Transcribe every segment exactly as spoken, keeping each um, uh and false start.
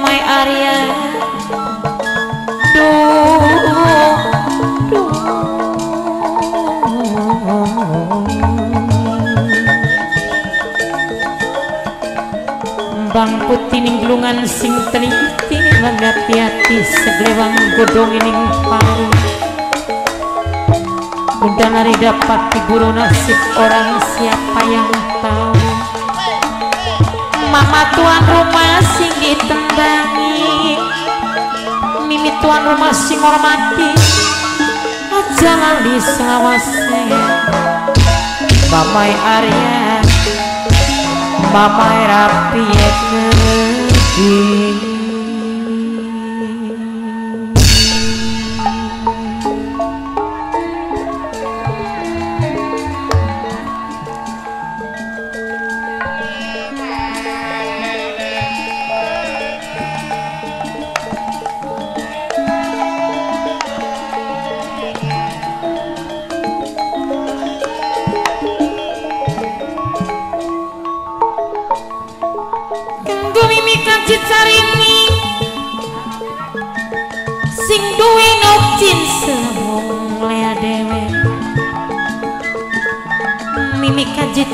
my area. Do, do. Bang putih ninglungan sing teliti ngati-hati seglewang godong ining paling. Udah nari dapat diburu nasib orang siapa yang tahu. Mama tuan rumah sing ditendangi, mimi tuan rumah sing hormati, aja lali sawase. Mamai Arya, mamai rapi kerdi.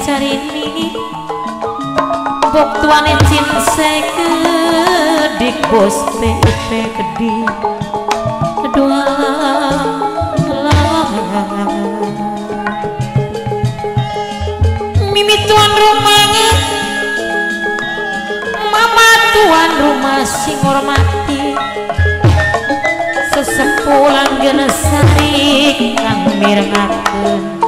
Carini bok tuane cinse kedik bos P I P kedik kedua mimi tuan rumahnya mama tuan rumah sing hormati sesepuh Langgengsari kang mirengakeun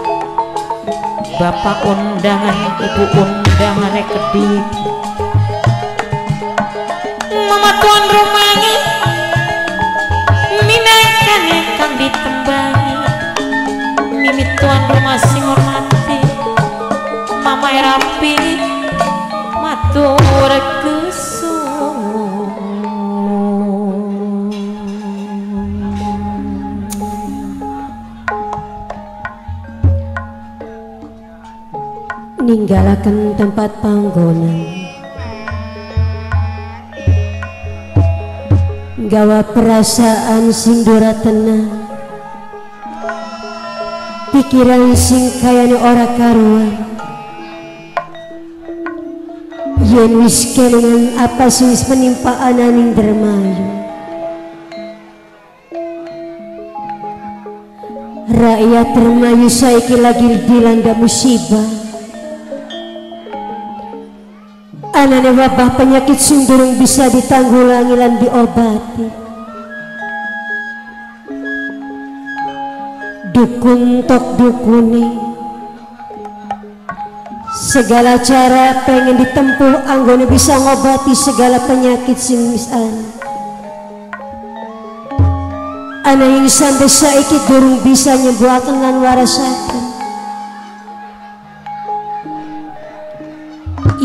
bapak undangan, ibu undangan kedih. Mama tuan rumahnya minahkan ikan ditembangi. Mimi tuan rumah sing hormati, mama rapi, matur kesung. Ninggalaken tempat panggonan, gawa perasaan sing dora tenang, pikiran sing kayane ora karuan. Yen wis kelingan apa sing menimpa ananing Indramayu, rakyat Indramayu saiki lagi dilanda musibah. Anane wabah penyakit sing durung bisa ditanggulangi lan diobati. Dukun tok dukuni, segala cara pengen ditempuh anggone bisa ngobati segala penyakit sing wis ana. Ana yang sampe saiki durung bisa nyembuhaken lan warasaken.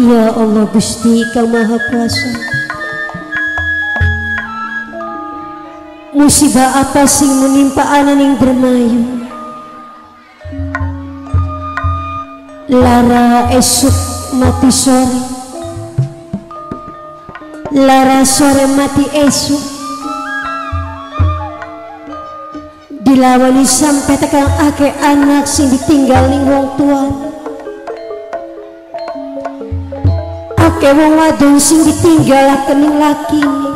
Ya Allah Gusti Kang Maha Kuasa, musibah apa sing menimpa ananing Indramayu? Lara esuk mati sore, lara sore mati esuk, dilawani sampai tekan akeh anak sing ditinggal ning wong tuane. Akeh wong wadon sing ditinggalaken ning lakine.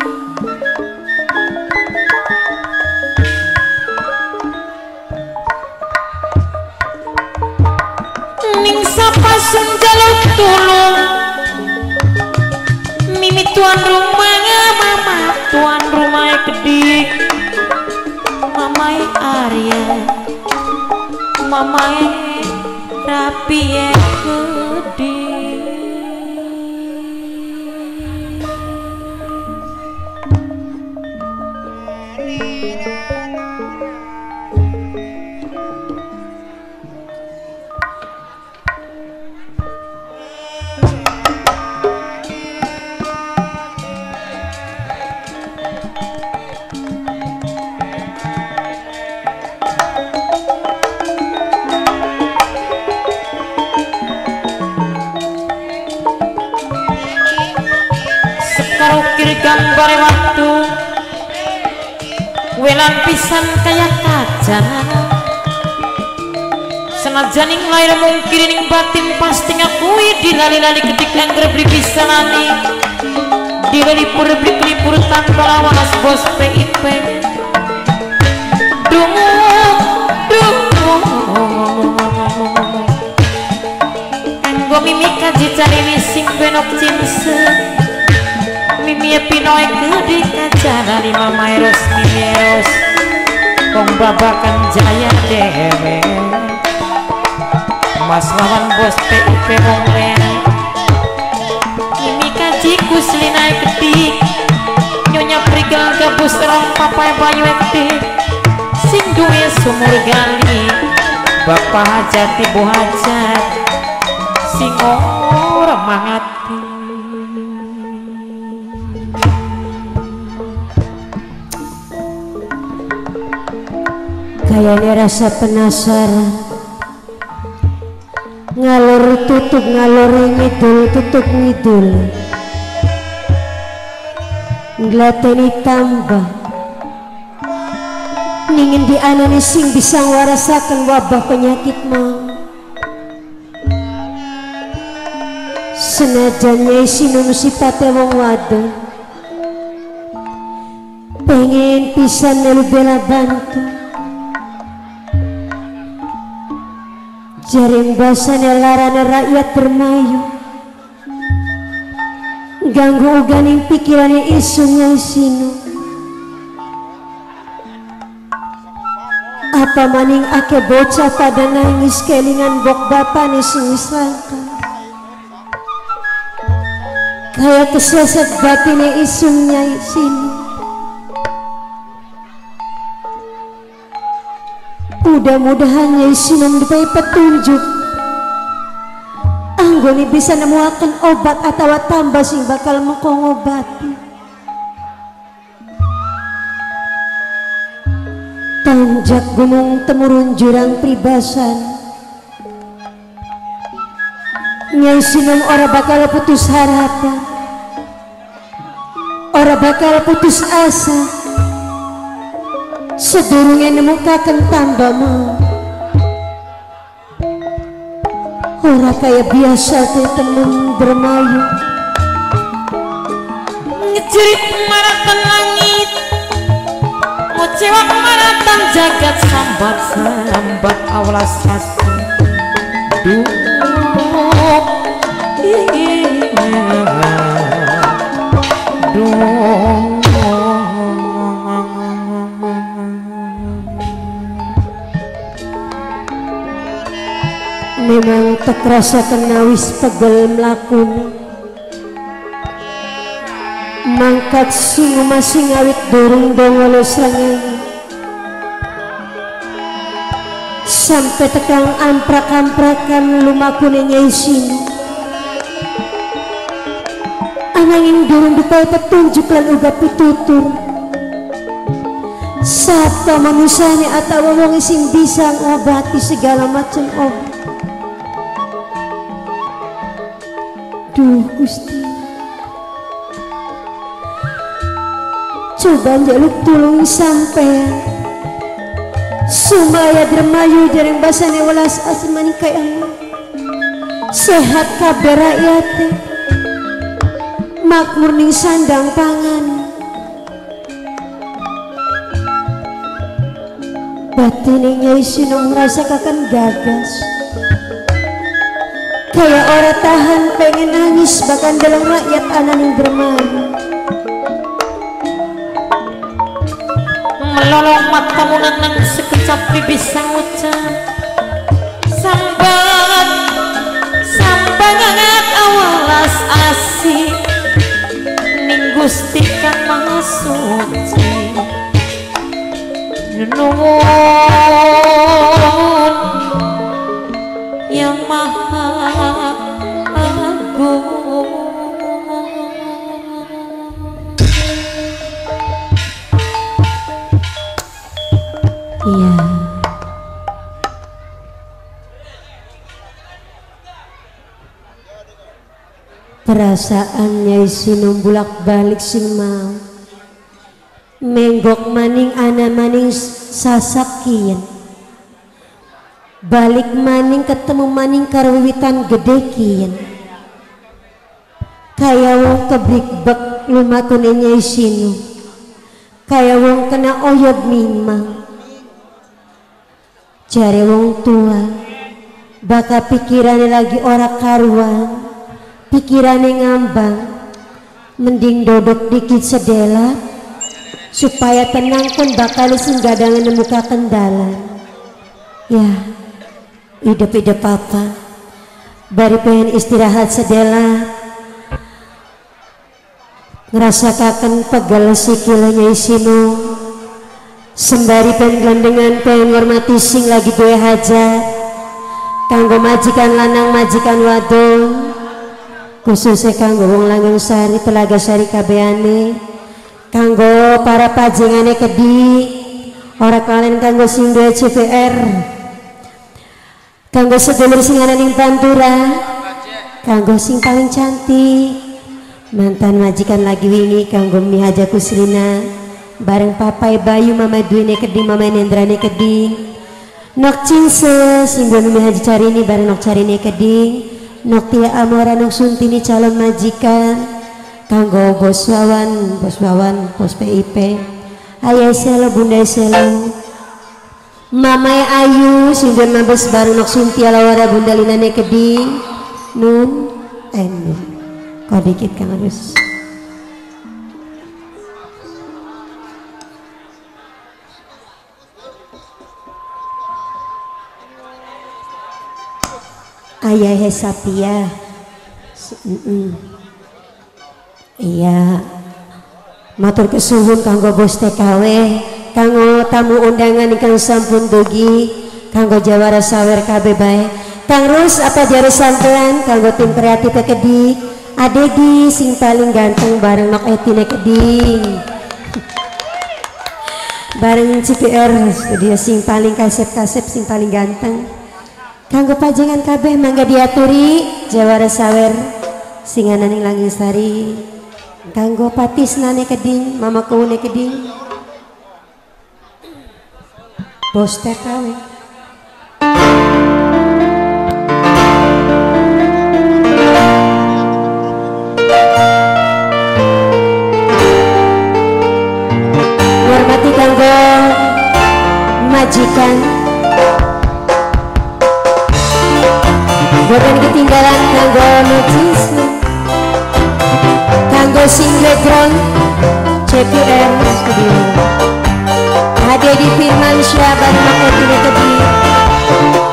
Ning sapa sing njaluk tulung? Mimi tuan rumahnya, mama tuan rumahnya gede, mamai Arya, mamai rapiye gede. welan pisan kaya kajan. Senajan ing lahir mungkin ing batin pasti ngakui dilali-lali ketik langgar beli pisanani. Dilipur beli pelipur tanpa lawanas bos P I P. Dungu, dungu. Enggo mimi kaji cari mising benok cinse. Mimi pinoy kudi kajana lima maeros mineros. Kong babakan jaya dewe. Mas lawan bos P I P mongren. Mimi kaji kuslinai ketik. Nyonya perigal gabus terong papai bayu etik. Sing duwe sumur gali bapak hajati bu hajat sing ora mangati. Kayane rasa penasaran ngalur tutup ngalur ngidul tutup ngidul nglateni tambah ningin dianani sing bisa warasakan wabah penyakit mau senajanya isinum sipate wong wadon pengen pisan nelu bela bantu jaring basane larane rakyat bermayu ganggu uganing pikirannya isunnya isinum apa maning ake bocah pada nangis kelingan bok bapane sing wis langka kaya keseset batine isungnya sini mudah-mudahan isinum dipai petunjuk anggone bisa nemuakan obat atau tambah sing bakal mengkong obati tanjak gunung temurun jurang pribasan nyai sinum ora bakal putus harapan ora bakal putus asa sedurunge nemukaken tanda mau ora kaya biasa temen bermayu ngejerit maratan langit ngecewak maratan jagat sambat sambat awalas hati duk duk memang tak rasa kenawis pegel melakukan mangkat singu masing awit durung dongolo sangin sampai tekang amprak-amprakan lumakune nyai sinu anangin durung dipay petunjuk lan uga pitutur sabta manusane atau wong sing bisa ngobati segala macam obat. Duh Gusti coba njaluk tulung sampean sumaya dermayu jaring basane welas asmani kaya sehat kabeh rakyat makmur ning sandang pangan batine nyai sinung ngrasakaken gagas kaya ora tahan pengen nangis bahkan dalam rakyat anani bermain melolong matamu nanang sekecap bibis sang ucap sambat sambangat awalas asih ninggustikan mangasuci nunungun yang maha perasaannya isi numbulak balik sing mau menggok maning ana maning sasakian, balik maning ketemu maning karwiwitan gede kian, kaya wong kebrikbek lumakun enyai sinu, kaya wong kena oyod mimang, jare wong tua baka pikirane lagi ora karuan, pikirane ngambang, mending dodok dikit sedela supaya tenang pun bakal singgadangan muka kendala. Ya, hidup-hidup apa bari pengen istirahat sedela, ngerasakakan pegal sikilnya isinu, sembari pengen gelendengan pengen ngormati sing lagi gue hajat kanggo majikan lanang majikan wadon, khususnya kanggo wong Langgengsari Telaga Sari kabeane, kanggo para pajengane kedi ora kalen kanggo sing duwe C P R, kanggo sedulur sing ana ning Pantura, kanggo sing paling cantik mantan majikan lagi wingi kanggo mi Haja Kusrina bareng papai Bayu mama Duwine kedi mama Nendrane kedi nok cinse sing duwe mi Haji Carini bareng nok Carini kedi nok Tia Amora nok Suntini calon majikan kanggo bos wawan, bos wawan, bos P I P, ayah selo, bunda selo, mamai ayu, sinjur mabes baru nok Suntia lawara bunda linane kedi, nun, eh nun, kau dikit kang harus. Ayah hesapia, mm -mm. Iya, matur kesuhun kanggo bos T K W, kanggo tamu undangan ikan sampun dugi, kanggo jawara sawer K B bae, kang Rus apa jari santuan, kanggo tim kreatif kedi, adedi sing paling ganteng bareng nok etine kedi, bareng C P R Studio sing paling kasep-kasep sing paling ganteng, kanggo pajangan K B mangga diaturi, jawara sawer sing ana ning Langgengsari kanggo patisnane keding mama kuune keding bos T K W. Hormati kanggo majikan boten ketinggalan kanggo nucis kanggo singletron C P R Studio hadir di Firman Syaban Makotine Kedi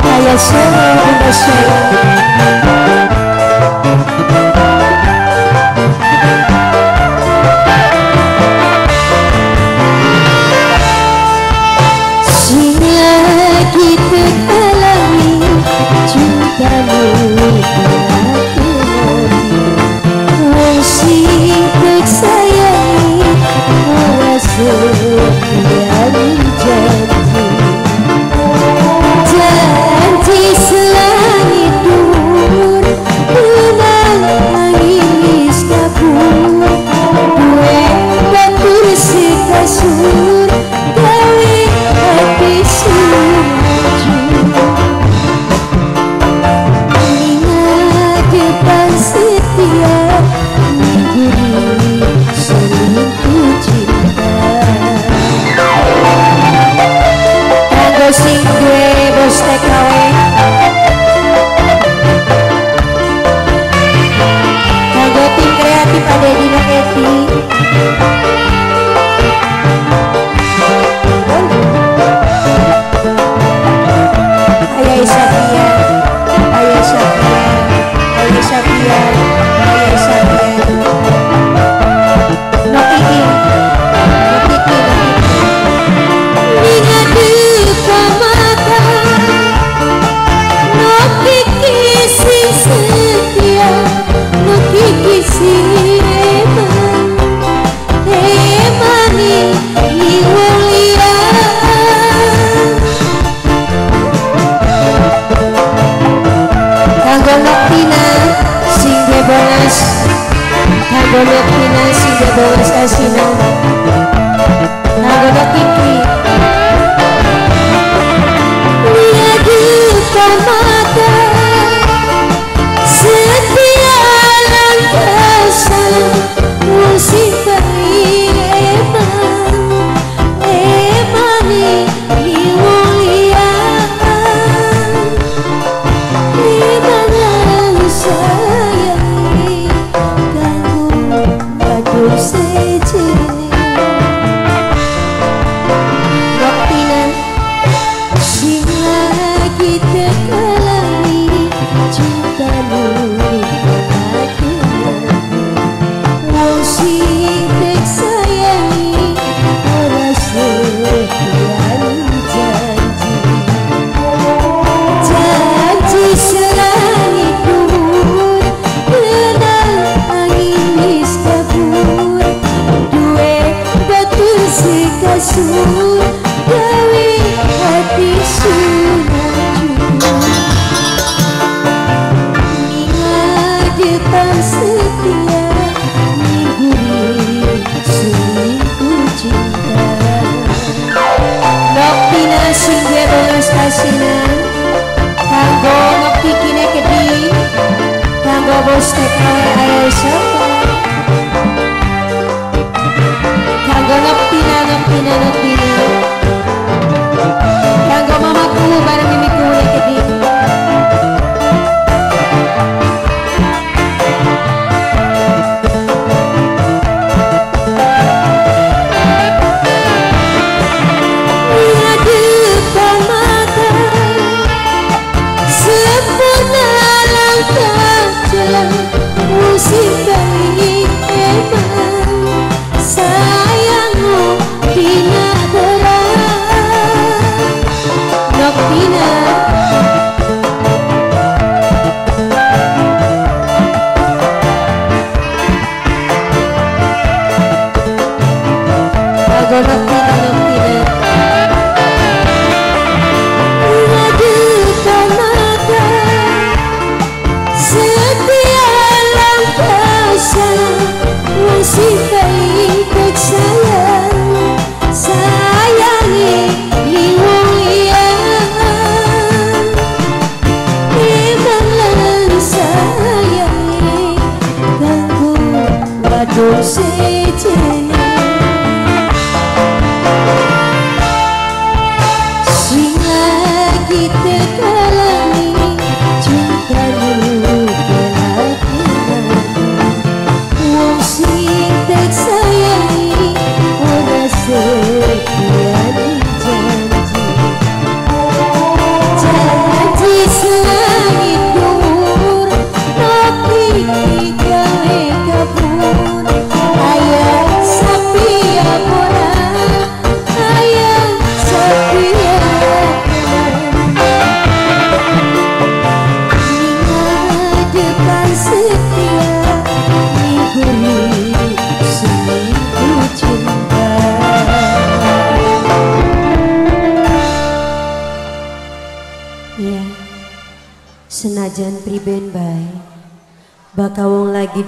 kaya solo bunda solo sehingga kita alami cintamu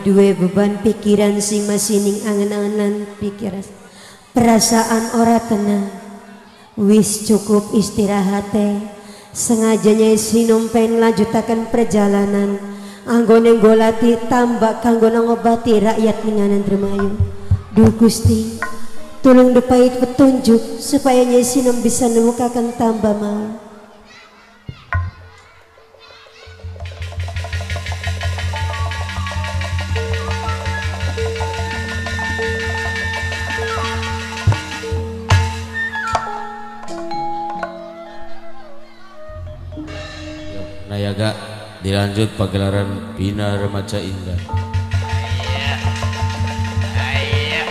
Dua beban pikiran sing masining angen-angenan pikiran perasaan ora tenang wis cukup istirahate sengajanya sinompen lanjutakan perjalanan anggone golati tambak kanggo ngobati rakyat minganan Indramayu. Duh Gusti tulung depait petunjuk supaya Nyai Sinom bisa nemukakan tambah mau. Nayaga dilanjut pagelaran Bina Remaja Indah. Ayah. Ayah.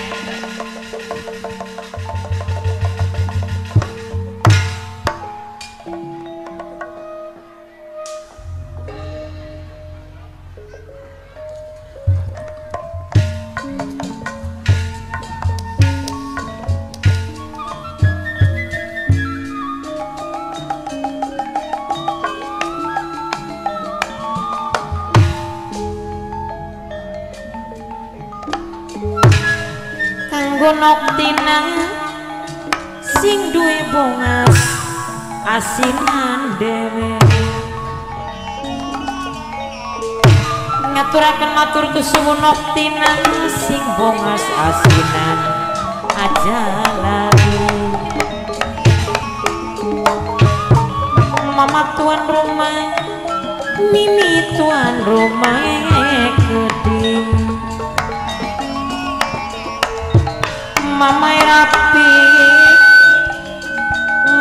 Noktina sing duwe bongas asinan dhewe ngaturaken matur kesuwun noktina sing bongas asinan aja lari mama tuan rumah mimi tuan rumah gede mamai rapi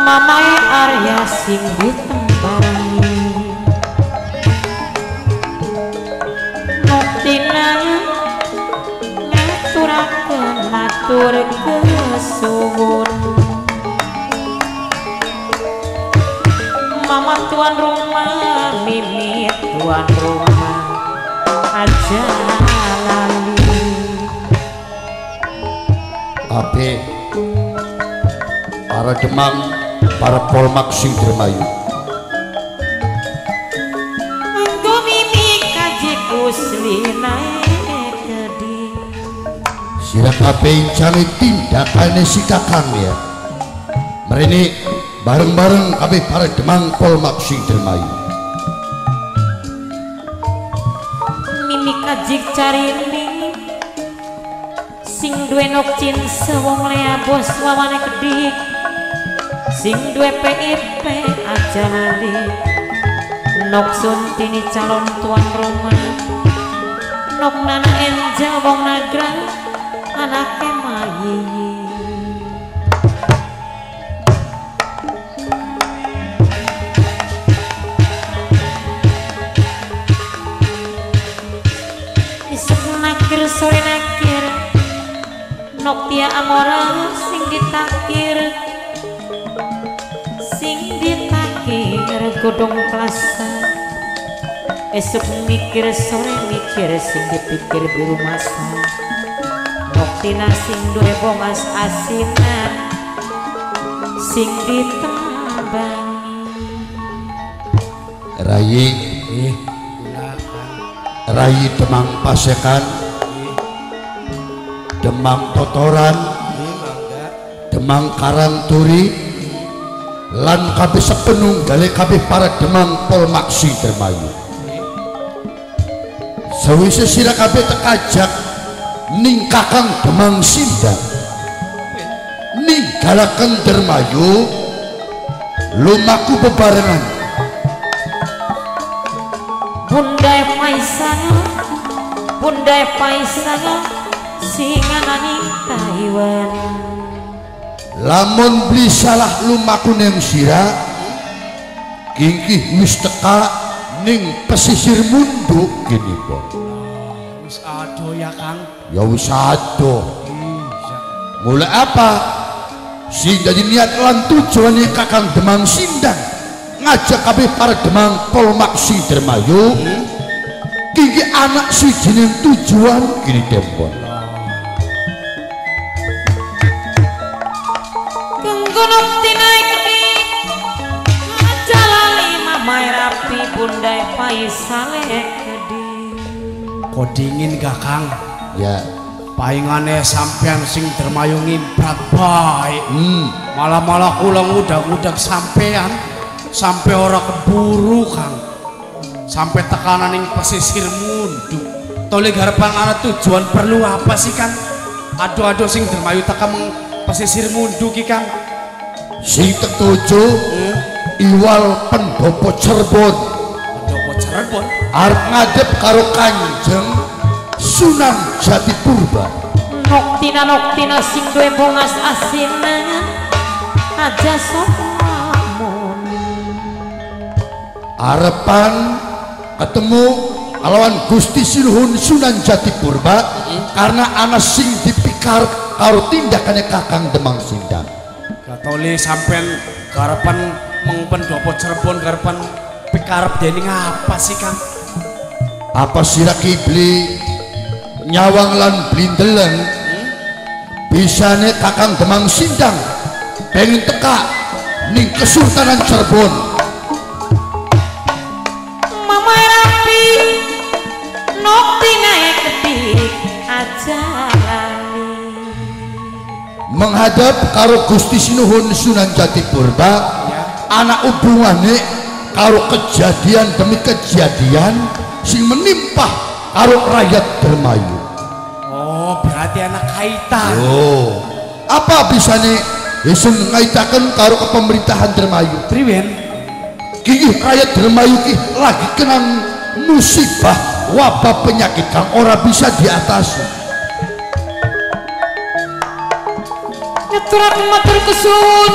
mamai Arya sing ditembangi noktina ngaturaken matur kesuwun mama tuan rumah mimi tuan rumah aja lali ape para demam para polmak sing Indramayu monggo mimi kaji kuslinae gede sirah ape cari tindakane si kakang ya mrene bareng-bareng kami para Demang Polmaksi Dermayu mimik ajik carinding sing duwe nokcin sewong lea bos wawane kedik sing duwe P I P aja lali noksun tini calon tuan rumah nok nana enja wong nagrang anake mayi. Sore nakir noktia amora sing ditakir sing ditakir godong plasa esok mikir sore mikir sing dipikir buru masa noktina sing duwe bomas asinan sing ditambangi rayi eh rayi Demang Pasekan Demang Totoran, Demang Karanturi, lan kabeh sepenung dari kabeh para Demang Polmaksi Dermayu. Sawise sira kabeh tekajak ningkakan Demang Sindang, ninggalaken Dermayu, lumaku bebarengan. Bunda Paisana, Bunda Paisana. Singanani Taiwan lamun beli salah lumaku neng sirah kingkih wis teka ning pesisir munduk gini po wis ado ya kang ya wis ado mulai apa sing jadi niat lan tujuannya kakang Demang Sindang ngajak kabeh para Demang Polmaksi Dermayu kingkih anak si jeneng tujuan gini tempon Bunda Paisale Kedi kok dingin gak kang? Ya paingane sampean sing Dermayu ngimprat baik hmm. Malah-malah kula ngudak-ngudak sampean sampe ora keburu kang sampe tekanan yang pesisir mundu tole garepan ana tujuan perlu apa sih kang? Aduh-aduh sing Dermayu teka pesisir mundu ki kang sing tertuju hmm. Iwal pendopo Cirebon arep ngadep karo Kanjeng Sunan Jatipurba noktina noktina sing duwe bongas asinan aja sopamun arepan ketemu lawan Gusti Siluhun Sunan Jatipurba hmm? Karena anak sing dipikar karo tindakannya kakang Demang Sindang katole sampean garepan mengpendopo Cirebon garepan pikarep dening apa sih kang? Apa sira ki beli nyawang lan blindeleng hmm? Bisane kakang Demang Sindang pengen teka ning Kesultanan Cirebon mama rapi nokti naik ketik aja lali menghadap karo Gusti Sinuhun Sunan Jatipurba ya. Anak hubungane kalau kejadian demi kejadian sing menimpa karo rakyat Dermayu. Oh, berarti anak kaitan. Oh. Apa bisa nih isun ngaitaken karo kepemerintahan Dermayu? Triwen. Kiki rakyat Dermayu ki lagi kena musibah wabah penyakit kang ora bisa diatasi. Nyaturan matur kesun.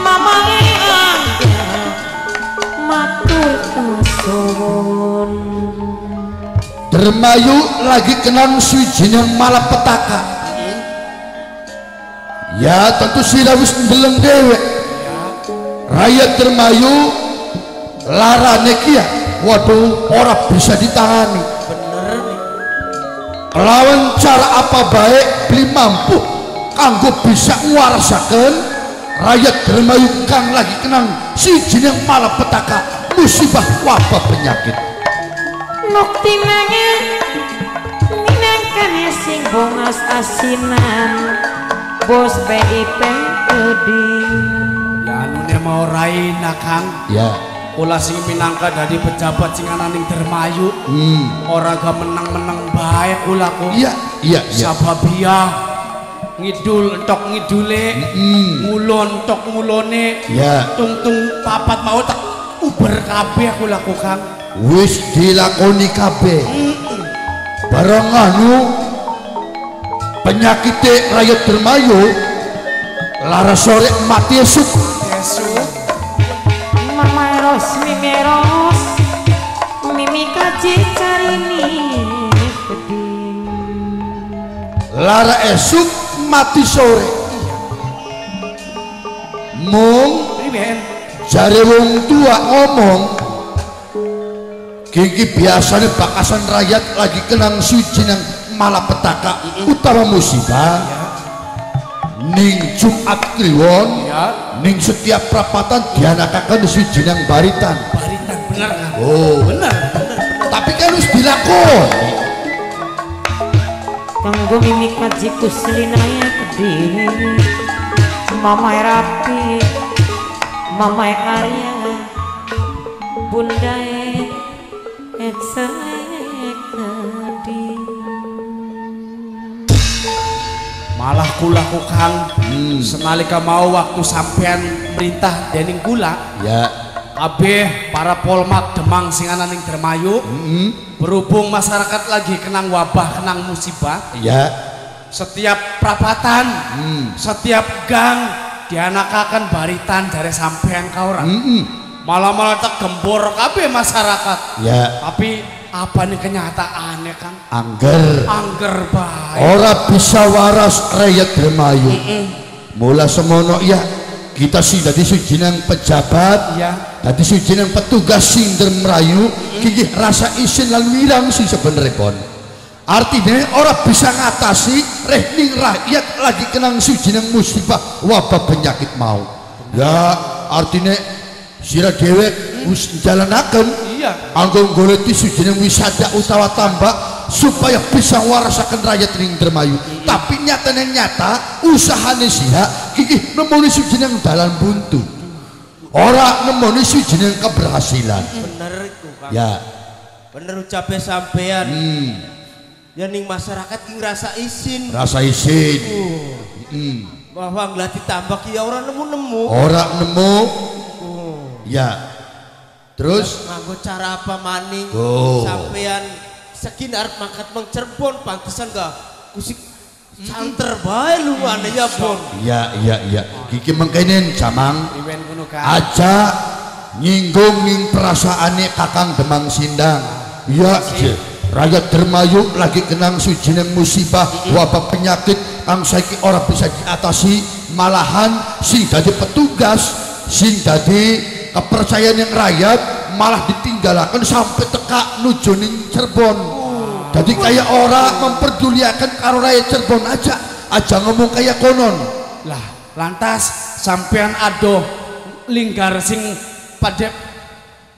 Mamane Dermayu lagi kena siji yang malapetaka ya tentu sira wis ndeleng dhewek rakyat Dermayu larane ki ya waduh ora bisa ditangani bener lawan cara apa baik beli mampu kanggo bisa ngwarasaken rakyat Dermayu kang lagi kena siji yang malapetaka musibah wabah penyakit nukti nangan minangkane sing bongas asinan bos P I P keding mau rai nakang ya ulah sing minangka dari pejabat sing ana ning Dermayu hmm. Ora ga menang-menang baik ulah kok iya iya iya sababiah ngidul entok ngidule ngulon entok ngulone ya tungtung papat mau tak uber kabeh aku lakukan wis dilakoni kabeh barang anu penyakite rakyat Dermayu lara sore mati esuk esuk memeros mimeros mimi kacik carini lara esuk mati sore mung jare wong tua ngomong gigi biasanya bakasan rakyat lagi kenang suci nang malapetaka utama musibah ning Jumat Kliwon ning setiap perapatan dianakakan suci nang baritan baritan bener kan? Oh bener tapi kan harus dilakoni kanggo mimik majiku selinaya kediri mamai rapi mamai Arya bundae eksa ekadi malah kula kukang hmm. Senalika mau waktu sampean merintah dening kula ya kabeh para polmak Demang singana ning Dermayu hmm. Berhubung masyarakat lagi kenang wabah, kenang musibah ya. Setiap perapatan, hmm. setiap gang dianakakan baritan dari sampean kaurang hmm. Malah-malah tak gembor kabeh masyarakat ya. Tapi apa nih kenyataannya kan? Angger Angger baik ora bisa waras rakyat Dermayu hmm. Mula semono ya kita sih dari sujinan pejabat ya. Tadi sujinan petugas sinder merayu gigi rasa isin lalu irang sih sebenernya pon artinya orang bisa ngatasi rehning rakyat lagi kenang sujinan musibah wabah penyakit mau ya artinya sirah dewek us jalan akan anggung goleti sujinan wisata utawa tambak supaya bisa warasakan rakyat ning Dermayu tapi nyatanya nyata usahanya siha gigi nemoni sujinan dalam buntu orang nemoni sujinan keberhasilan bener itu kan ya bener ucapnya sampean hmm. Ya ning masyarakat yang rasa isin rasa isin uh. mm. Bahwa ngelah ditambah ya orang nemu-nemu orang nemu uh. Ya terus nganggo cara apa maning oh. Sampean sekin arep mangkat mang Cirebon pantesan gak kusik santer bae lu ane ya pun iya iya iya gigi mengkenen jamang aja nyinggung ning perasaane kakang Demang Sindang iya rakyat Dermayu lagi kenang sujining musibah wabah penyakit ang saiki orang bisa diatasi malahan sing dadi petugas sing dadi kepercayaan yang rakyat malah ditinggalakan sampai teka nuju ning Cirebon. Jadi kayak orang memperduliakan karo rakyat Cirebon aja aja ngomong kayak konon lah lantas sampean adoh linggar sing pada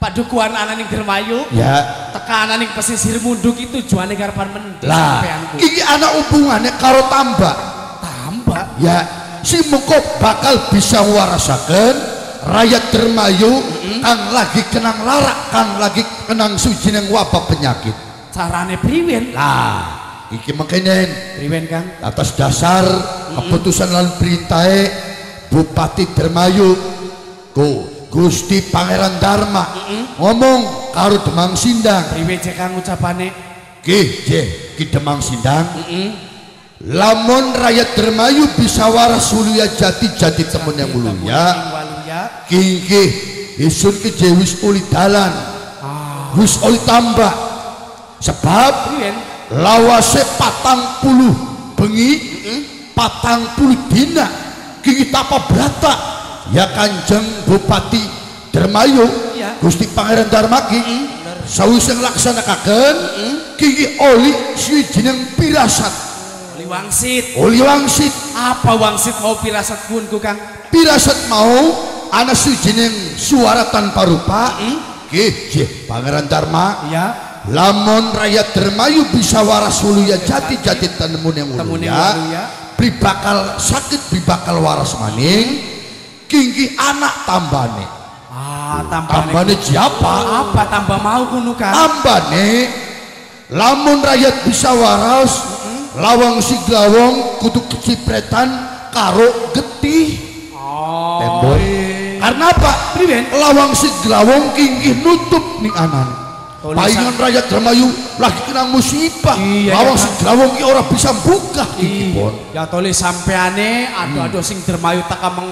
padukuan anak ning Dermayu ya tekanan ning pesisir munduk itu jual negar parmentu sampeanku ini anak hubungannya karo tambak tambak ya si mengko bakal bisa warasakan rakyat Dermayu mm-hmm. Kang lagi kenang larak kang lagi kenang sujining wabah penyakit carane priwen lah iki mengkenen priwen kan atas dasar mm-hmm. Keputusan lan perintahe Bupati Dermayu go Gusti Pangeran Dharma mm-hmm. Ngomong karo Demang Sindang priwe jek kang ucapane ki jeh ki Demang Sindang mm-hmm. Lamun rakyat Dermayu bisa waras uluya jati jati temen yang uluya kingkih isun ki jewis uli dalan ah. Wis uli tambah sebab lawase patang puluh bengi patang puluh dina gigi tapa berata ya Kanjeng Bupati Dermayu Gusti Pangeran Dharma gigi sawis yang laksanakaken gigi oli swijining pirasat oli wangsit oli wangsit apa wangsit mau pirasat pun kang pirasat mau ana swijining suara tanpa rupa gigi Pangeran Dharma ya lamun rakyat Dermayu bisa waras uluya jati-jati temun yang uluya pribakal sakit pribakal waras maning kingki anak tambane. Ah, tambane. Tambane siapa? Apa tambah mau kuno kan? Tambane, lamun rakyat bisa waras, mm-hmm. lawang si glawong kudu kecipretan karo getih. Oh. Tembok. Karena apa? Priben. Lawang si glawong kingki nutup nih anak. Palingan rakyat Indramayu lagi kena musibah. Lawang si glawong ki orang bisa buka iki pon. Ya tole sampeane aduh-aduh sing Indramayu teka meng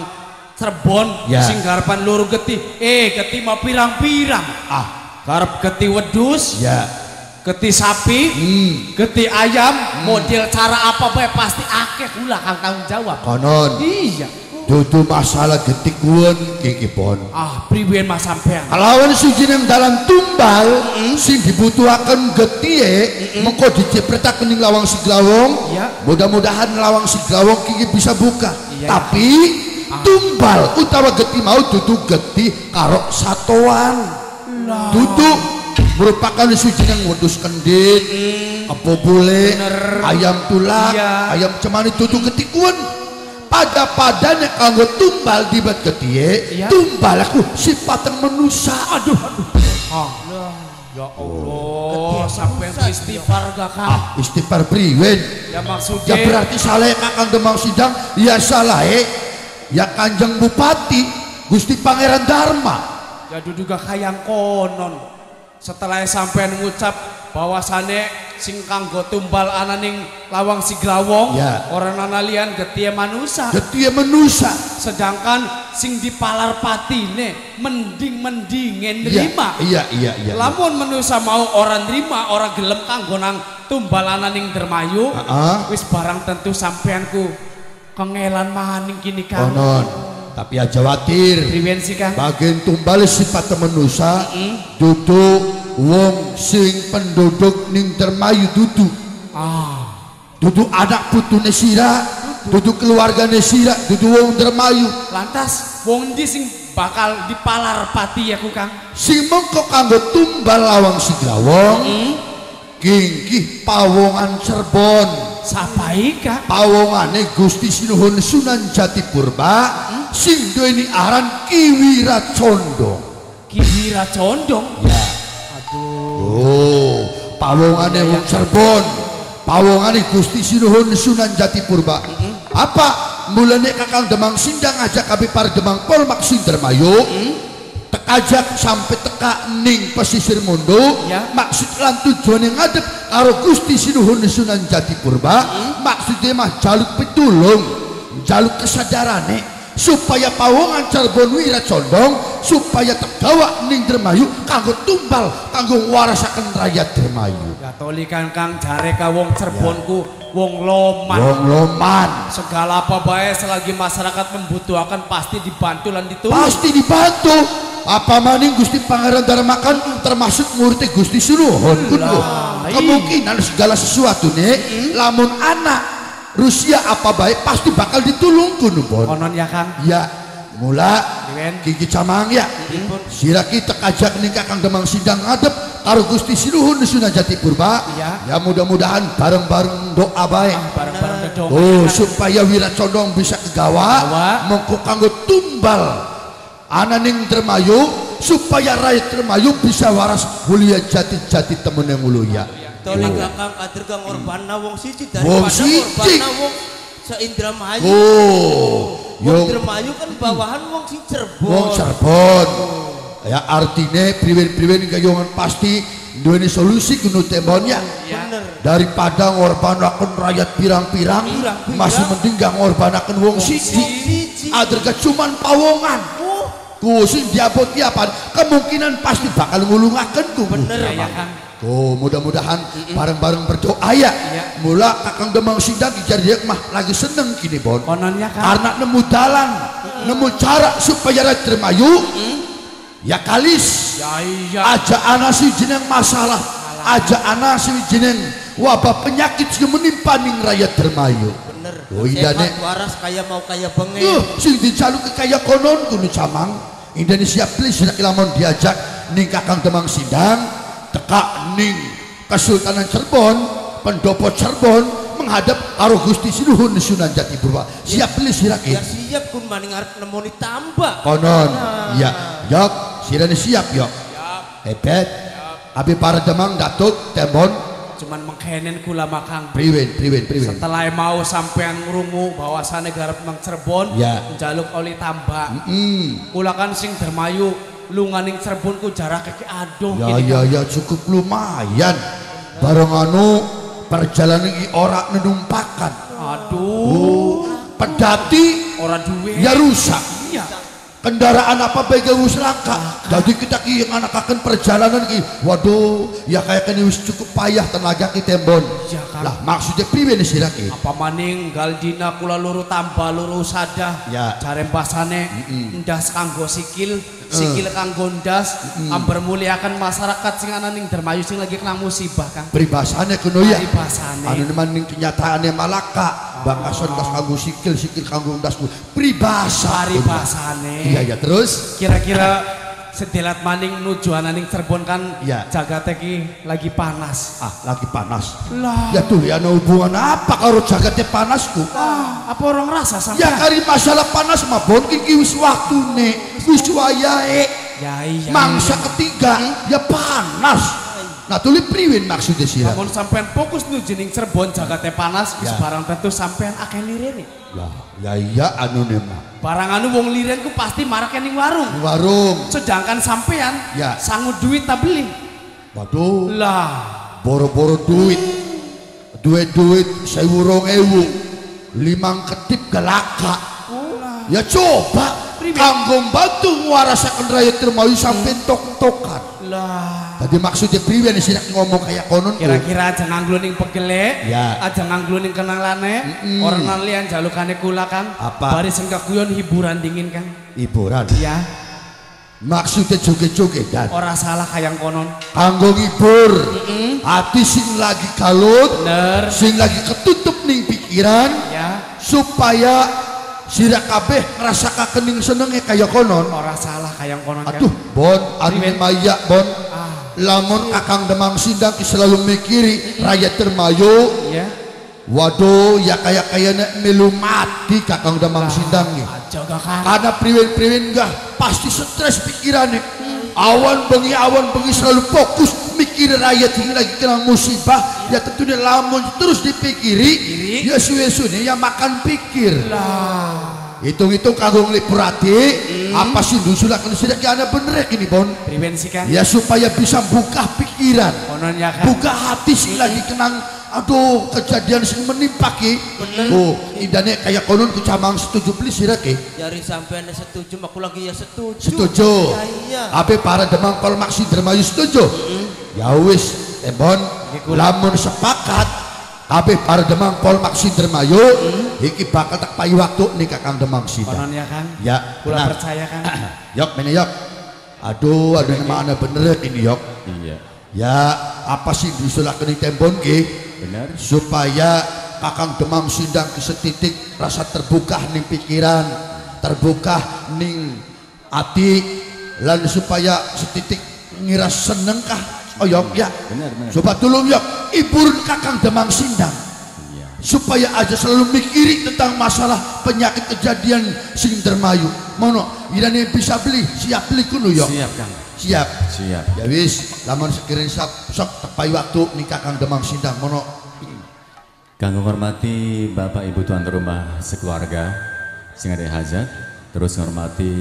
Cirebon ya. Sing garepan loro getih. Eh getih mah pirang-pirang. Ah, garep getih wedhus. Ya. Getih sapi, hmm. getih ayam, hmm. model cara apa bae pasti akeh ulah kang tanggung jawab. Konon. Iya. Dudu masalah getik kuon iki pon. Ah, priwen mas sampean. Lawan sujinem dalam tumbal mm. sing dibutuhaken getike, mm -mm. mengko dicepretak ning lawang si glawong. Yeah. Mudah-mudahan lawang si glawong iki bisa buka. Yeah. Tapi ah. tumbal utawa geti mau dudu geti karo satoan. Nah. Dudu merupakan sujinem wedhus kendit, mm. apa bule, ayam tulak, yeah. ayam cemani dudu getik kuon. Pada padanya kanggo tumbal dibat ketie, iya. tumbal aku sifatan manusia. Aduh, aduh. Ah, ya Allah. Sampai istighfar gak kan? Ah, istighfar priwen. Ya maksudnya. Ya berarti salah akan demang sidang. Ya salah eh. Ya Kanjeng Bupati, Gusti Pangeran Dharma. Ya duduga kayang konon. Setelah sampai ngucap bahwasane sing kanggo tumbal ananing lawang si glawong ya. Orang analian getie manusia getie manusia sedangkan sing dipalar patine mending mendingin nerima iya iya iya lamun manusia mau orang nerima orang gelem kanggo nang tumbal ananing Indramayu uh -uh. wis barang tentu sampeanku kengelan mahaning kini kan konon tapi aja khawatir bagian tumbal sifat manusia mm -hmm. dudu wong sing penduduk ning Indramayu dudu ah. dudu anak putune sira dudu keluargane sira dudu wong Indramayu lantas wong ndi sing bakal dipalar pati ya ku kang sing mengko kanggo tumbal lawang si glawong mm -hmm. kengkih pawongan Cirebon sapaika pawongane Gusti Sinuhun Sunan Jati Purba hmm? sing duweni aran Ki Wira Condong Ki Wira Condong ya aduh oh pawongane wong Cirebon pawongane Gusti Sinuhun Sunan Jati Purba hmm? apa mulane kakang demang sindang ajak kabeh para demang polmak sing Indramayu hmm? tekajak sampai teka ning pesisir mondo ya. Maksud lan tujuan yang ngadep karo Gusti Sinuhun Sunan Jati Purba hmm? maksudnya mah jaluk pitulung jaluk kesadarane supaya pawongan Cirebon Wira Condong supaya tegawa ning Indramayu kanggo tumbal kanggo warasaken rakyat Indramayu ya tolikan kang jare ka wong Cirebonku ya. Wong loman wong loman segala apa bae selagi masyarakat membutuhkan pasti dibantu lan ditulung pasti dibantu apa maning Gusti Pangeran Dharma kan termasuk murid Gusti Sinuhun kemungkinan segala sesuatu nih lamun anak Rusia apa baik pasti bakal ditulung kuno bon konon ya kang ya mula kiki camang ya sira kita kajak nikah kang demang sidang ngadep karo Gusti Sinuhun Sunan Jati Purba ya mudah-mudahan bareng-bareng doa baik oh supaya Wira Condong bisa kegawa mengko kanggo tumbal ananing Indramayu supaya rakyat Indramayu bisa waras mulia jati-jati temen yang mulia. Tolong kakang kader kang orbana wong siji dari wong orbana wong se-Indramayu. Oh, wong Indramayu kan bawahan wong si Cirebon. Wong Cirebon. Ya artine priwen-priwen kayongan pasti duweni solusi kudu tembonnya. Bener. Daripada ngorbanakeun rakyat pirang-pirang masih mending gak ngorbanakeun wong siji. Aderga cuman pawongan. Kusin diabot diapan kemungkinan pasti bakal ngulungakenku bener ya kan oh mudah-mudahan bareng-bareng berdoa ya mula kakang demang sidang dijadiak mah lagi seneng kini bon kononnya kan karena nemu dalan nemu cara supaya rakyat Indramayu ya kalis aja ana sijeneng masalah aja ana sijeneng wabah penyakit yang menimpa ning rakyat Indramayu oh iya nek waras kaya mau kaya bengi sing dijaluk ke kaya konon kudu camang Indonesia please nek lamun diajak ning kakang demang sidang teka ning Kesultanan Cirebon pendopo Cirebon menghadap karo Gusti Sinuhun Sunan Jati Purwa. Siap pilih sirake. Ya siap kun maning arep nemoni tambah. Konon. Ya, yok, sirane siap yok. Siap. Hebet. Abi para demang datuk tembon cuman mengkenen kula makang. Priwen, priwen, priwen. Setelah mau sampean ngrungu bahwasane garap nang Cirebon njaluk oli tambah. Heeh. Kula kan sing Dermayu lunganing Cirebon ku jarak kaki aduh ya ya ya cukup lumayan bareng anu perjalanan ini orang menumpakan aduh pedati orang duit ya rusak iya kendaraan apa bagai uslaka jadi kita yang anak akan perjalanan ini waduh ya kayak ini cukup payah tenaga kita tembon lah maksudnya pribadi silaki apa maning galdina kula luru tambah luru sadah cari pasane ndas kanggo sikil sikil kang gondas amber muliakan masyarakat sing ana ning Dermayu sing lagi kena musibah kang peribasane kuno ya peribasane anu maning kenyataannya malaka bangkason kas kanggo sikil sikil kanggo ndasku pribasa pribasane iya ya terus kira-kira sedelat maning nuju ananing Cirebon kan ya jagate ki lagi panas ah lagi panas lah ya tuh ya ana hubungan apa karo jagate panasku ah apa orang rasa sampean ya kari masalah panas mah bon iki wis waktune wis wayahe ya iya mangsa ketiga ya panas. Nah tuli priwin maksudnya sirah. Namun sampean fokus nuju ning Cirebon jagate panas wis barang tentu sampean akeh lirene. Lah, ya iya anu nemah. Barang anu wong liren ku pasti marake ning warung. Warung. Sedangkan sampean ya sanggup duit ta beli. Waduh. Lah, boro-boro duit. Duit-duit seribu dua ribu, limang ketip galaka. Ulah. Ya coba kanggo bantu ngwarasaken rakyat Dermayu sampean tok-tokan. Tadi maksudnya priwen sinak ngomong kayak konon kira-kira aja nganggluning pegelek aja nganggluning kenalane orang nalian jalukane kula kan baris engkakuyon hiburan dingin kan hiburan iya maksudnya joget-joget kan orang salah kayak konon kanggo ngibur hati sing lagi kalut sing lagi ketutup ning pikiran supaya sirak kabeh ngerasa kakening senengnya kayak konon orang salah kayak konon aduh bon aduh maya bon lamun akang demang sindang selalu mikiri rakyat Dermayu waduh ya kayak kayaknya melu mati kakang demang sindang karena priwin-priwin gak pasti stres pikirannya awan bengi awan bengi selalu fokus mikir rakyat ini lagi kena musibah ya tentunya lamun terus dipikiri ya suwe-suwe ya makan pikir hitung-hitung kagum lipurati apa sih dusulakan sedekahnya bener ini bon ya supaya bisa buka pikiran buka hati sih lagi kenang aduh kejadian sih menimpaki oh indahnya kayak konon kucamang setuju beli sirake dari sampean setuju aku lagi ya setuju setuju apa para demang kalau maksud Dermayu setuju ya wis tembon lamun sepakat kabeh para demang polmak Dermayu iki bakal tak payu waktu nih kakang demang sidang konon ya kan ya kula percaya kan yok mene yok aduh aduh mana bener ini yok iya ya apa sih disulahkan di tembon ki bener supaya kakang demang sidang ke setitik rasa terbuka nih pikiran terbuka nih hati lalu supaya setitik ngira senengkah oh yok ya coba tulung yok iburun kakang demang sindang supaya aja selalu mikiri tentang masalah penyakit kejadian sing Dermayu mono irane bisa beli siap beli kuno yok siap kang siap siap ya wis lamun sekirin sok sok tepai waktu nih kakang demang sindang mono kang menghormati bapak ibu tuan rumah sekeluarga sing ada hajat terus menghormati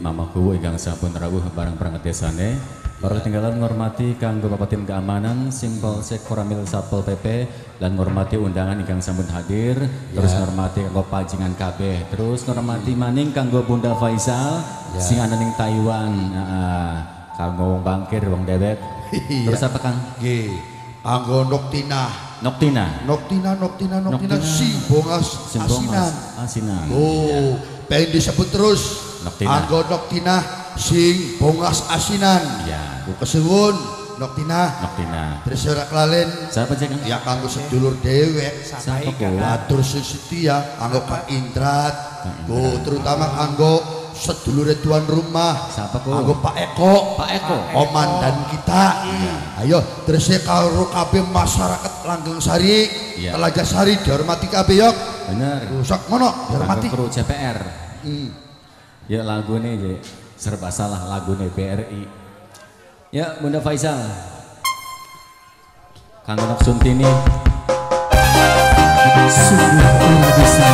mamaku ingkang sampun rawuh barang prangetesane para ketinggalan menghormati kanggo bapak tim keamanan simpel sek koramil satpol P P dan menghormati undangan ingkang sampun hadir terus menghormati kanggo pajingan kabeh terus menghormati maning kanggo Bunda Faisal sing ana ning Taiwan kanggo wong bangkir wong dewek terus apa kang nggih kanggo Noktina Noktina Noktina Noktina Noktina Simbongas Asinan Asinan oh pengen disebut terus kanggo Noktina sing bongas asinan ya buka sewun Noktina Noktina terus orang kelalen siapa cek ya kanggo sedulur dewek sampai kang atur sesetia kanggo Pak Indrat go terutama kanggo sedulure tuan rumah anggo Pak Eko, Pak Eko komandan kita. Iya. Ayo terusnya karo kabeh masyarakat Langgengsari, iya. Telajasari dihormati kabeh yok. Bener. Rusak mono dihormati. Kru C P R. Mm. Ya lagune ya serba salah lagune B R I. Ya Bunda Faisal. Kang Nok Suntini. Sungguh luar biasa.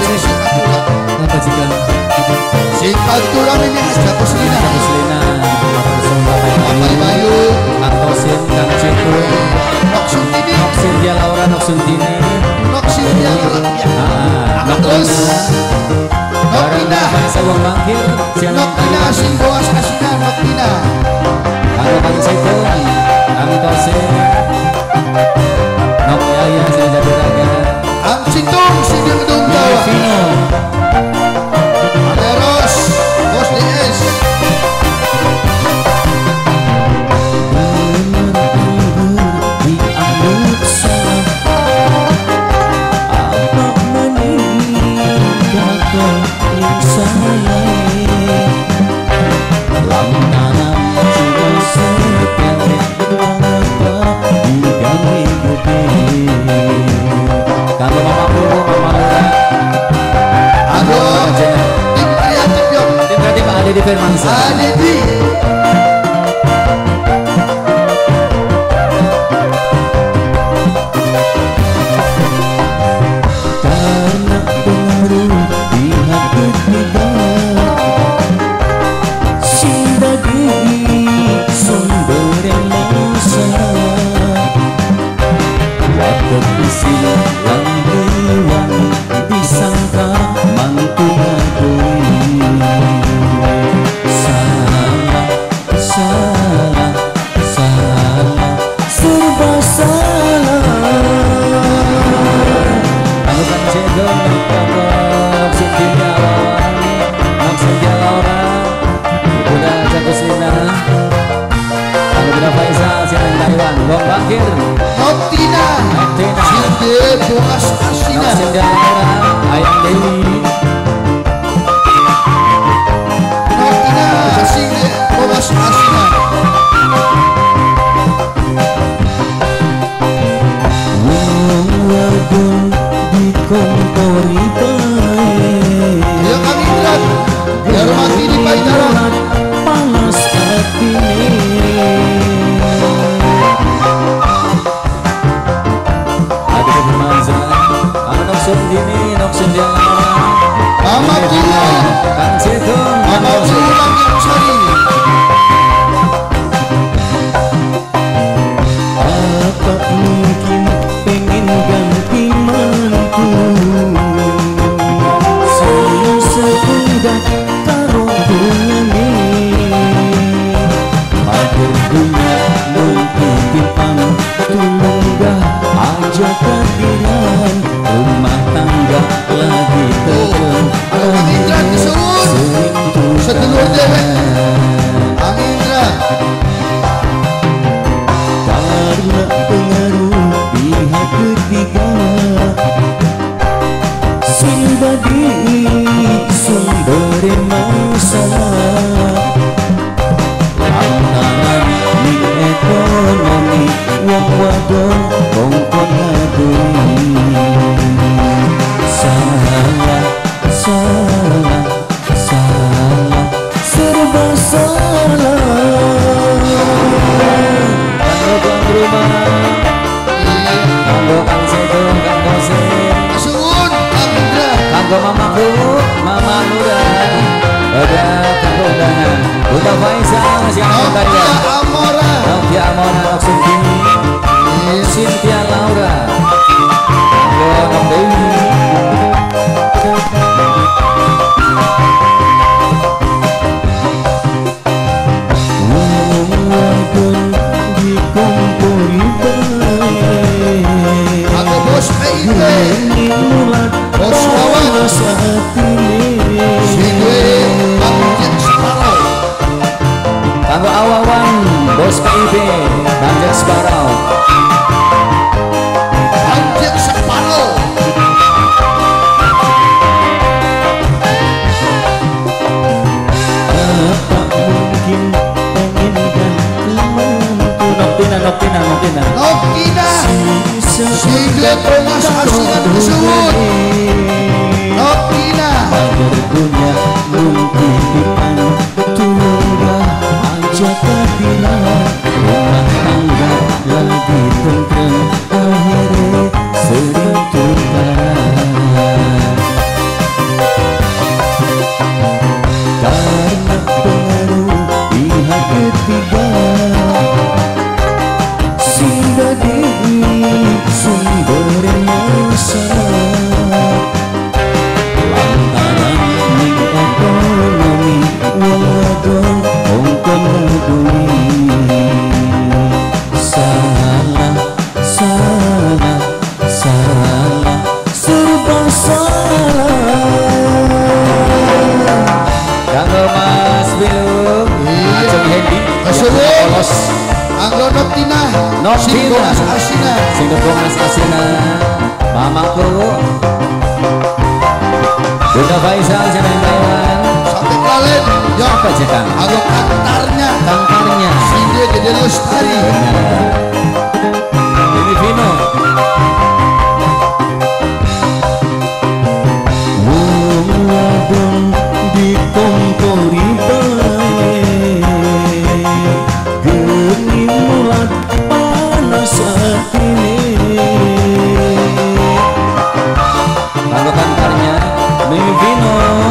Jadi singkat apa jika singkat tulang ini ada Puslina, Puslina, Bapak Bayu, Antosin, Kang Ciku, Noksuntini, Noksirja Laura, Noksuntini, Noksirja Laura, Noksus, Nokina, Sebong Bangkir, Nokina, Singgoas, Asina, Nokina, Kang Kang Ciku, Antosin, Nokia yang saya jadi raga, Kang Citung, Singgung Tunggal. Di Firmansa Aditi karena pengaruh di hati kita cinta diri sumber yang masa waktu disilam langgiwan disangka mantu aku. Salah, salah, serba salah. Aku kan cedol, kapok, sedih jalan, maksud jalan orang. Udah jatuh sini. Aku udah Faisal, siaran Taiwan, Bang Bakir, Notina, Notina, Sinde, Buas, Asina, Sinde orang, Ayam Dewi. Bos P I B, Bandar Sebarau. Nokina Nokina Sigle Pemas Harsinan Suwun Nokina Bergunya mungkin dipang Tungga aja terpila rumah tangga lebih tentrem akhirnya sering tukar karena pengaruh pihak ketiga sehingga diri sumber emosi lantaran ekonomi wadon ongkong dunia salah salah salah serba salah. Mas Bilum, Acung Hendi, Olos, Anglo Noptina, Singgo Mas Arsina, Singgo Mas Arsina, Mama Kuru, Bunda Faisal, Jangan Taiwan, Sampai Kalen, Jok Pajekan, Anglo Kantarnya, Kantarnya, Sinde Dede Lestari, Bibi Vino, Bunga Bunga. Dikongkori baik geni mulat panas saat ini lalu kantarnya Mimino lalu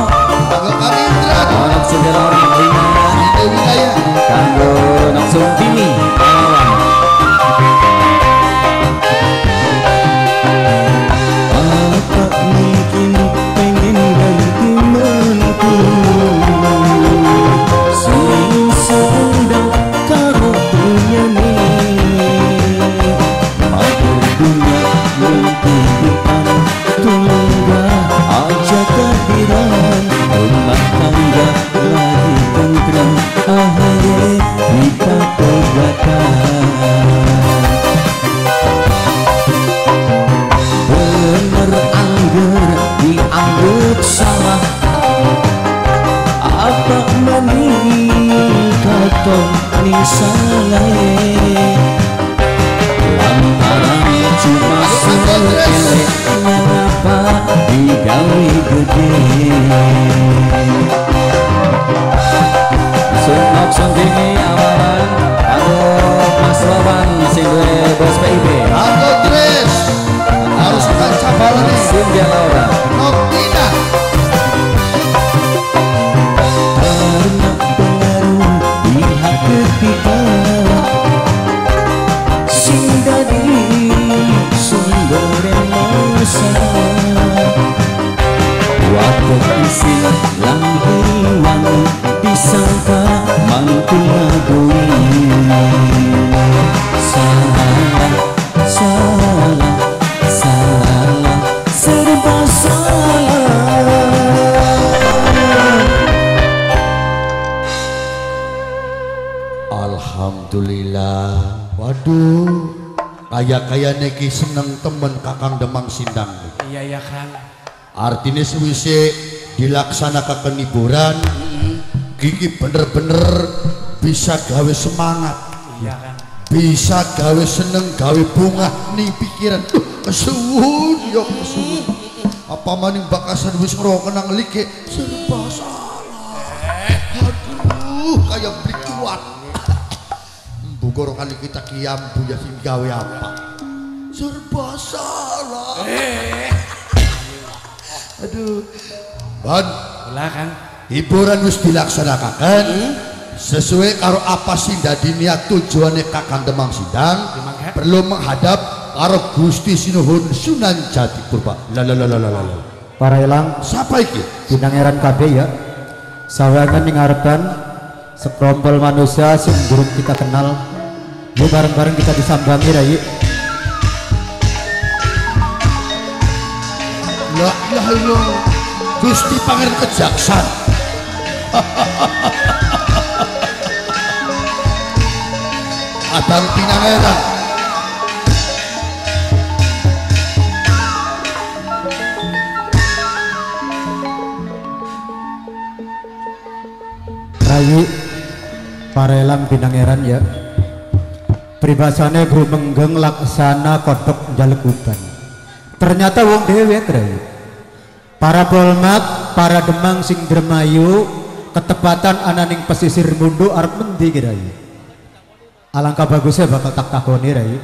kami Indra orang segera orang ringan itu wilayah kanggo langsung dini awan tak mungkin pengen ganti menantu rumah tangga lagi tenggelam akhirnya kita tegakkan bener angger dianggap salah apa maning kata ni salah lantaran cuma sekelek mengapa digawe gede Sunok Sundini Awaran Aku Mas Wawan Sindwe Bos P I B Aku Tris harus kaca balani Sindia Laura Noktina karena pengaruh pihak ketiga Sinda diri sumber emosi waktu isi langgeri wangi disangka mantul ngagui salah salah salah serba salah. Alhamdulillah. Waduh kaya-kaya neki seneng temen kakang Demang Sindang. Iya ya Kang. Artinya sewise dilaksanakan hiburan Gigi bener-bener bisa gawe semangat, iya kan? Bisa gawe seneng, gawe bunga nih pikiran. Duh, kesuun, ya kesuun. Apa maning bakasan wis ngerokok nang like serba salah. Aduh, kayak berikuan. Buka rokan kita kiam punya sing gawe apa? Serba salah. Aduh, ban. Lah kan? Hiburan wis dilaksanakan sesuai karo apa sih dadi niat tujuannya Kakang Demang Sindang perlu menghadap karo Gusti Sinuhun Sunan Jati Purba. Lalalalalalala. Para elang, siapa iki? Bintang eran K B ya. Sawangan mengharapkan sekelompok manusia sing burung kita kenal. Yuk bareng-bareng kita disambangi rai. La ilaha illallah. Gusti Pangeran Kejaksan. Abang Pinangeran Rayu Parelang Pinangeran ya Pribasane guru menggeng laksana kodok jalekutan. Ternyata wong dhewe trai. Para polmat, para demang sing Indramayu, ketepatan ananing pesisir mundu arep mendi kirai. Alangkah bagusnya bakal tak takoni rai.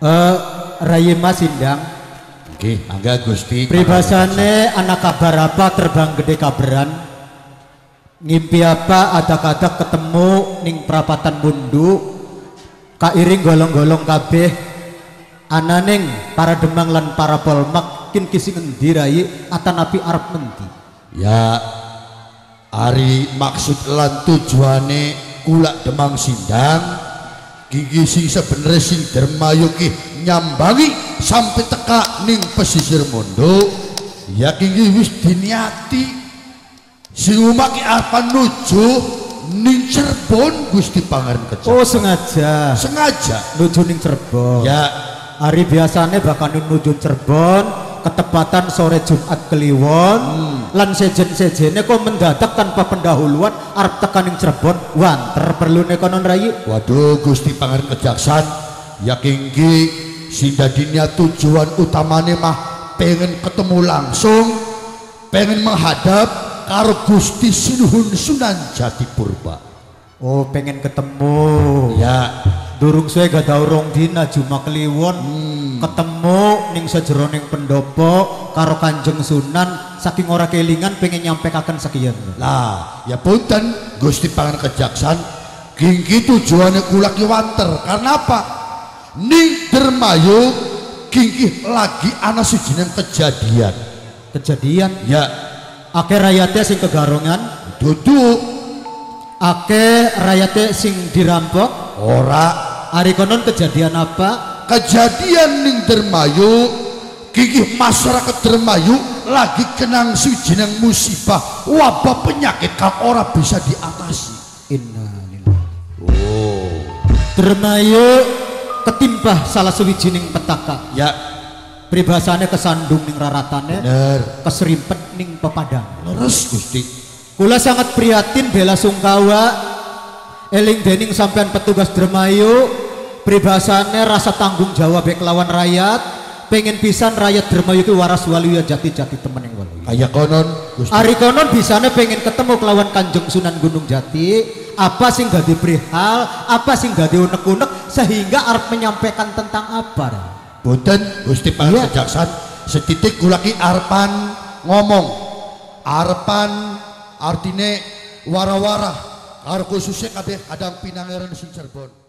Eh, Rai Mas Indang. Oke, angga Gusti. Pribasane anak kabar apa terbang gede kabaran. Ngimpi apa adak-adak ketemu ning perapatan mundu. Kairing golong-golong kabeh ananeng para demang lan para polmak kin kisi ngendi rai atan api arep menti. Ya ari maksud lan tujuane kula demang sindang gigi sing sebenere sing Indramayu ki nyambangi sampai teka ning pesisir mondo. Ya gigi wis diniati sing umaki apa nuju ning Cirebon Gusti Pangeran Kecap. Oh sengaja sengaja nuju ning Cirebon ya hari biasanya bahkan nuju Cirebon ketepatan sore Jumat Kliwon hmm. Lan sejen-sejennya kok mendadak tanpa pendahuluan arep tekan ning Cirebon wanter perlu nekonon rayi. Waduh Gusti Pangeran Kejaksan ya kenggi sindadinya tujuan utamanya mah pengen ketemu langsung pengen menghadap karo Gusti Sinuhun Sunan Jatipurba. Oh pengen ketemu ya durung saya gak tau rong dina Juma Kliwon hmm. Ketemu ning sejeroning pendopo karo Kanjeng Sunan saking ora kelingan pengen nyampekaken sekian lah ya punten Gusti Pangeran Kejaksan ginggi tujuannya kula ki wanter karena apa ning Indramayu ginggi lagi ana sijining kejadian kejadian ya ake rakyatnya sing kegarongan duduk ake rakyatnya sing dirampok ora hari konon kejadian apa kejadian ning Indramayu gigih masyarakat Indramayu lagi kenang sujinang musibah wabah penyakit kang ora bisa diatasi innalillahi. Oh Indramayu ketimpah salah suwijining petaka ya pribasannya kesandung ning raratane keserimpet ning pepadang leres Gusti kula sangat prihatin bela sungkawa eling dening sampean petugas Indramayu pribasannya rasa tanggung jawab kelawan rakyat pengen pisan rakyat Indramayu itu waras waluya jati-jati temen yang waluya kaya konon Gusti ari konon bisane pengen ketemu kelawan Kanjeng Sunan Gunung Jati apa sih gak diperihal apa sih gak diunek-unek sehingga arep menyampaikan tentang apa Boten Gusti Pangeran Kejaksan setitik kulaki arpan ngomong arpan artine wara-wara karo khususnya kabeh kadang pinangeran sing Cirebon.